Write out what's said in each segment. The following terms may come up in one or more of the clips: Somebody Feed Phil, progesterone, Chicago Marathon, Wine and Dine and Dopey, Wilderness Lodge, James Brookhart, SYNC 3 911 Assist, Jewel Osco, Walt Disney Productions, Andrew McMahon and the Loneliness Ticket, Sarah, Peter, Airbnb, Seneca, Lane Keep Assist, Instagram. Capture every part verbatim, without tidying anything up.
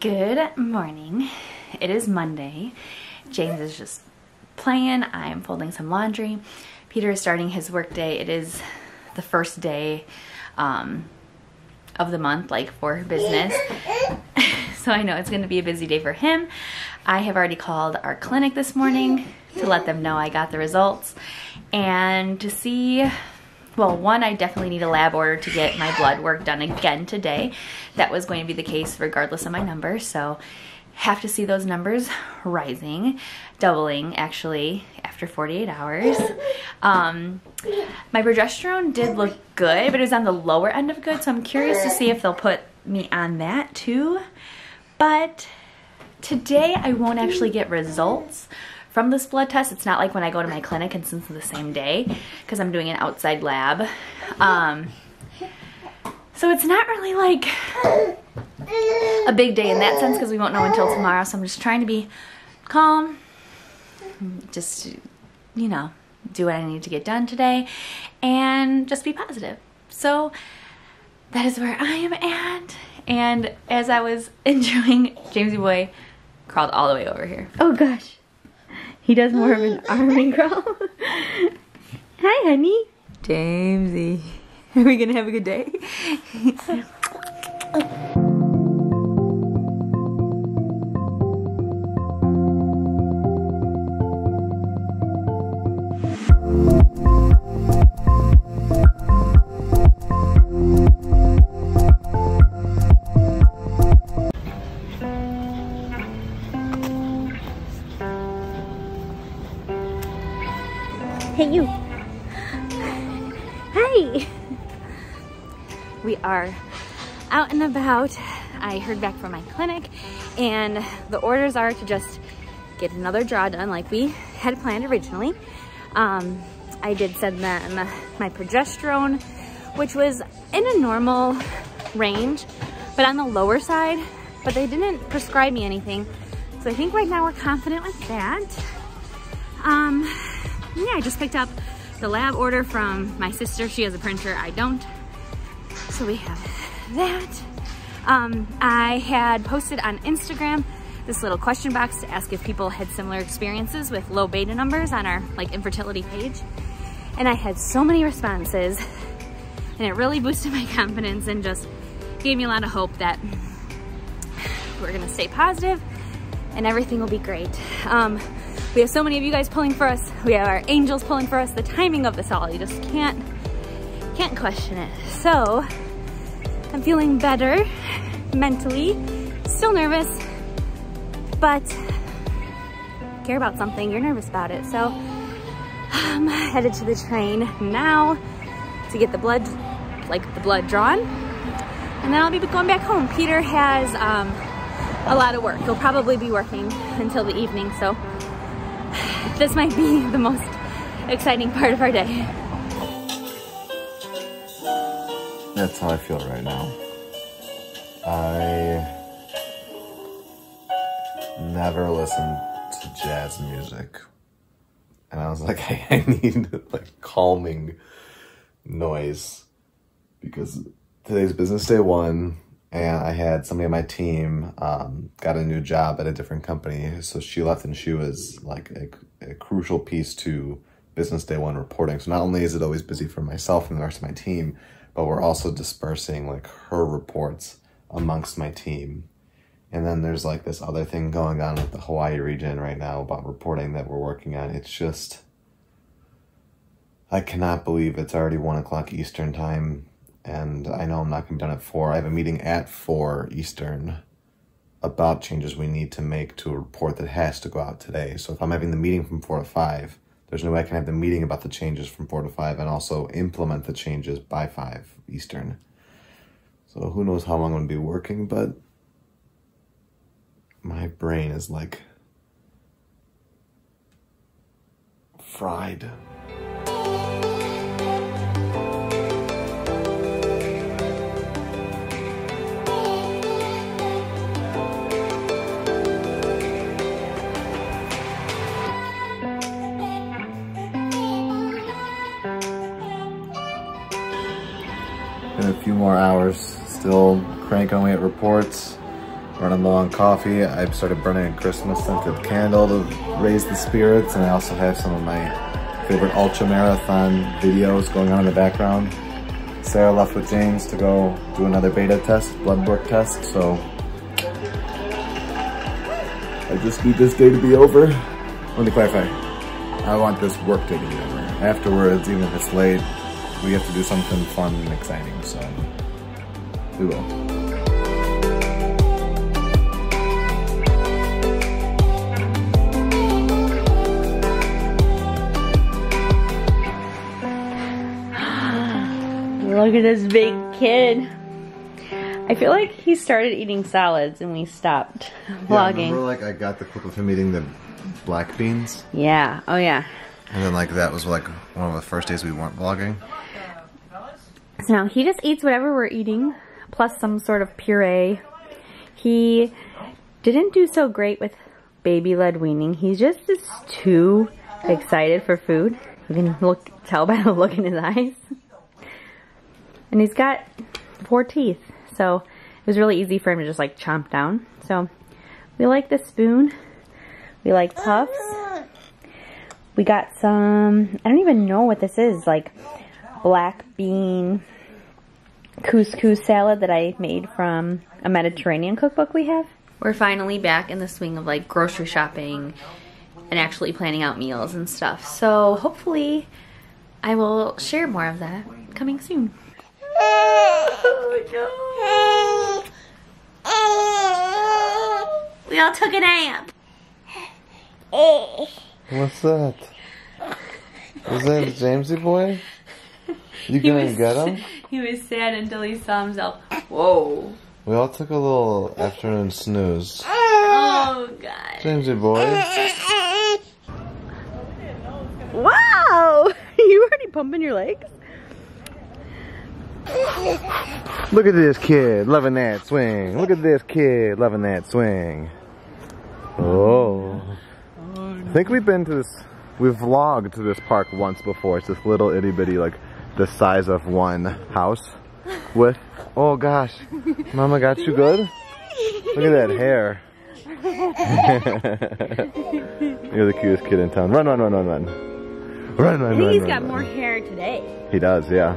Good morning. It is Monday. James is just playing. I am folding some laundry. Peter is starting his work day. It is the first day um, of the month, like for business. So I know it's going to be a busy day for him. I have already called our clinic this morning to let them know I got the results and to see. Well, one, I definitely need a lab order to get my blood work done again today. That was going to be the case regardless of my numbers, so have to see those numbers rising, doubling actually after forty-eight hours. Um, my progesterone did look good, but it was on the lower end of good, so I'm curious to see if they'll put me on that too. But today I won't actually get results from this blood test. It's not like when I go to my clinic and since the same day, because I'm doing an outside lab. Um, so it's not really like a big day in that sense because we won't know until tomorrow. So I'm just trying to be calm, just, you know, do what I need to get done today and just be positive. So that is where I am at. And as I was enjoying, Jamesy boy crawled all the way over here. Oh gosh. He does more of an arming crawl. Hi, honey. Jamesy. Are we gonna have a good day? Hey you. Hi. We are out and about. I heard back from my clinic and the orders are to just get another draw done like we had planned originally. Um, I did send them my progesterone, which was in a normal range, but on the lower side, but they didn't prescribe me anything. So I think right now we're confident with that. Um, Yeah, I just picked up the lab order from my sister. She has a printer, I don't. So we have that. Um, I had posted on Instagram this little question box to ask if people had similar experiences with low beta numbers on our like infertility page. And I had so many responses and it really boosted my confidence and just gave me a lot of hope that we're gonna stay positive and everything will be great. Um, We have so many of you guys pulling for us. We have our angels pulling for us. The timing of this all, you just can't, can't question it. So I'm feeling better mentally, still nervous, but care about something, you're nervous about it. So I'm headed to the train now to get the blood, like the blood drawn, and then I'll be going back home. Peter has um, a lot of work. He'll probably be working until the evening, so this might be the most exciting part of our day. That's how I feel right now. I never listened to jazz music. And I was like, I need like calming noise because today's business day one. And I had somebody on my team um, got a new job at a different company. So she left and she was like a, a crucial piece to business day one reporting. So not only is it always busy for myself and the rest of my team, but we're also dispersing like her reports amongst my team. And then there's like this other thing going on with the Hawaii region right now about reporting that we're working on. It's just, I cannot believe it's already one o'clock Eastern time. And I know I'm not going to be done at four. I have a meeting at four Eastern about changes we need to make to a report that has to go out today. So if I'm having the meeting from four to five, there's no way I can have the meeting about the changes from four to five and also implement the changes by five Eastern. So who knows how long I'm going to be working, but my brain is like fried. In a few more hours, still crank away at reports. running low on coffee. I've started burning a Christmas scented candle to raise the spirits, and I also have some of my favorite ultra marathon videos going on in the background. Sarah left with James to go do another beta test, blood work test, so I just need this day to be over. Let me clarify, I want this work day to be over. Afterwards, even if it's late, we have to do something fun and exciting, so we will. Look at this big kid. I feel like he started eating salads and we stopped vlogging. Yeah, remember, like, I got the clip of him eating the black beans? Yeah, oh yeah. And then, like, that was like one of the first days we weren't vlogging. So now he just eats whatever we're eating, plus some sort of puree. He didn't do so great with baby-led weaning. He just is too excited for food. You can look, tell by the look in his eyes. And he's got four teeth, so it was really easy for him to just like chomp down. So we like the spoon. We like puffs. We got some, I don't even know what this is, like black bean couscous salad that I made from a Mediterranean cookbook we have. We're finally back in the swing of like grocery shopping and actually planning out meals and stuff. So hopefully I will share more of that coming soon. Oh no. We all took a nap. What's that? Is that Jamesy boy? You gonna get him? He was sad until he saw himself. Whoa. We all took a little afternoon snooze. Oh god. Jamesy boy. Wow! You already pumping your legs? Look at this kid loving that swing. Look at this kid loving that swing. Oh. I think we've been to this, we've vlogged to this park once before. It's this little itty bitty, like the size of one house with, oh gosh, mama got you good? Look at that hair. You're the cutest kid in town. Run, run, run, run, run. Run, run, run, I think he's got more hair today. He does, yeah.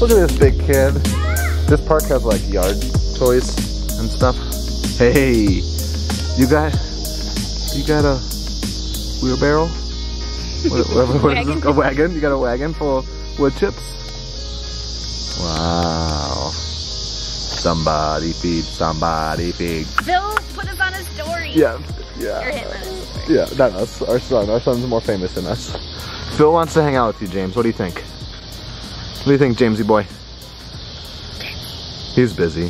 Look at this big kid. This park has like yard toys and stuff. Hey, you got, you got a wheelbarrow? What, what, what is this? A wagon? You got a wagon full of wood chips? Wow. Somebody feed, somebody feed. Bill put us on a story. Yeah, yeah. You're hitting on a story. Yeah, not us. Our son. Our son's more famous than us. Bill wants to hang out with you, James. What do you think? What do you think, Jamesy boy? He's busy.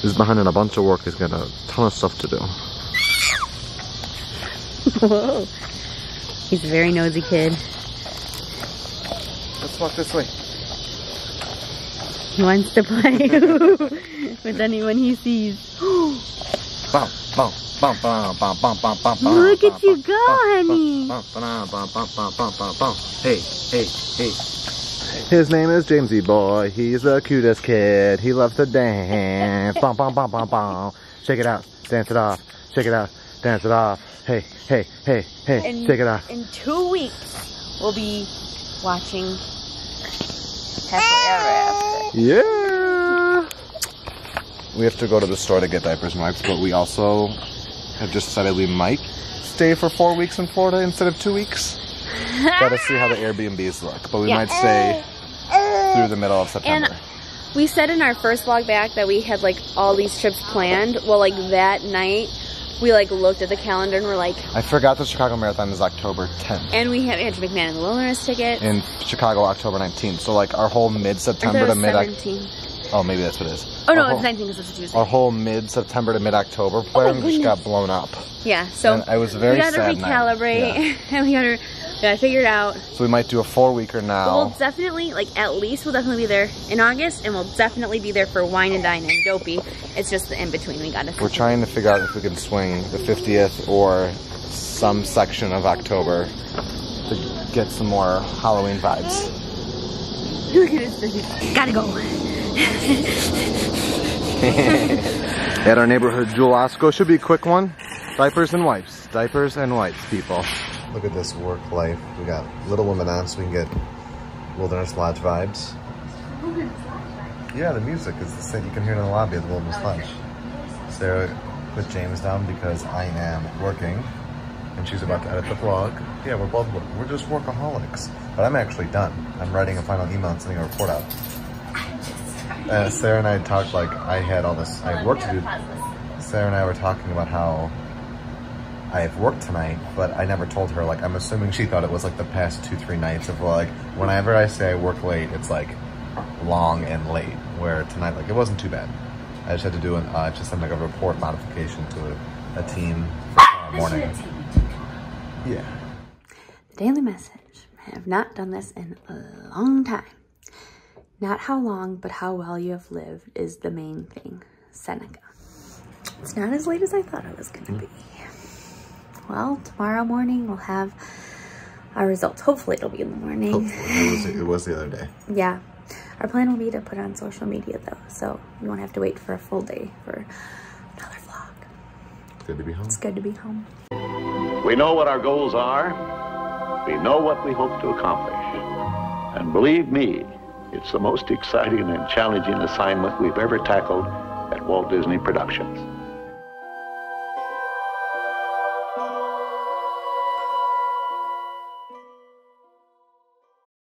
He's behind in a bunch of work. He's got a ton of stuff to do. Whoa. He's a very nosy kid. Let's walk this way. He wants to play with anyone he sees. Bum, bum, bum, bum, bum, bum, bum, bum, look at you go, honey. Hey, hey, hey. His name is Jamesy boy. He's the cutest kid. He loves to dance. Bom, bom, bom, bom, bom. Shake it out. Dance it off. Shake it out. Dance it off. Hey, hey, hey, hey. In, shake it off. In two weeks, we'll be watching Happily Ever After. Yeah. We have to go to the store to get diapers and wipes, but we also have just decided we might stay for four weeks in Florida instead of two weeks. Gotta see how the Airbnbs look, but we yeah. might stay through the middle of September. And we said in our first vlog back that we had like all these trips planned. Well, like that night, we like looked at the calendar and we're like, I forgot the Chicago Marathon is October tenth. And we have Andrew McMahon and the Loneliness Ticket. In Chicago, October nineteenth. So like our whole mid-September to mid-October. Oh, maybe that's what it is. Oh, no, whole, it's nineteenth because it's a Tuesday. Our whole mid-September to mid-October plan oh, just got blown up. Yeah, so and I was very we gotta sad recalibrate. Yeah. And we gotta Yeah, I figured out. So we might do a four-weeker now. We'll definitely, like at least we'll definitely be there in August, and we'll definitely be there for Wine and Dine and Dopey. It's just the in-between we gotta figure. We're trying to figure out if we can swing the fiftieth or some section of October to get some more Halloween vibes. Look at his face. Gotta go. At our neighborhood Jewel Osco, should be a quick one. Diapers and wipes, diapers and wipes, people. Look at this work life. We got Little Women on, so we can get Wilderness Lodge vibes. Wilderness Lodge vibes? Yeah, the music is the same. You can hear it in the lobby of the Wilderness oh, Lodge. Sure. Sarah put James down because I am working, and she's about to edit the vlog. Yeah, we're both working. We're just workaholics. But I'm actually done. I'm writing a final email and sending a report out. Uh, Sarah and I talked like I had all this, I had work to do. Sarah and I were talking about how I have work tonight, but I never told her, like, I'm assuming she thought it was like the past two, three nights of like, whenever I say I work late, it's like long and late, where tonight, like, it wasn't too bad. I just had to do an, uh, just send like a report modification to a, a team for tomorrow morning. Yeah. Daily message. I have not done this in a long time. Not how long, but how well you have lived is the main thing. Seneca. It's not as late as I thought it was gonna be. Well, tomorrow morning we'll have our results. Hopefully it'll be in the morning. Hopefully. It was, it was the other day. Yeah. Our plan will be to put on social media though, so you won't have to wait for a full day for another vlog. It's good to be home. It's good to be home. We know what our goals are. We know what we hope to accomplish. And believe me, it's the most exciting and challenging assignment we've ever tackled at Walt Disney Productions.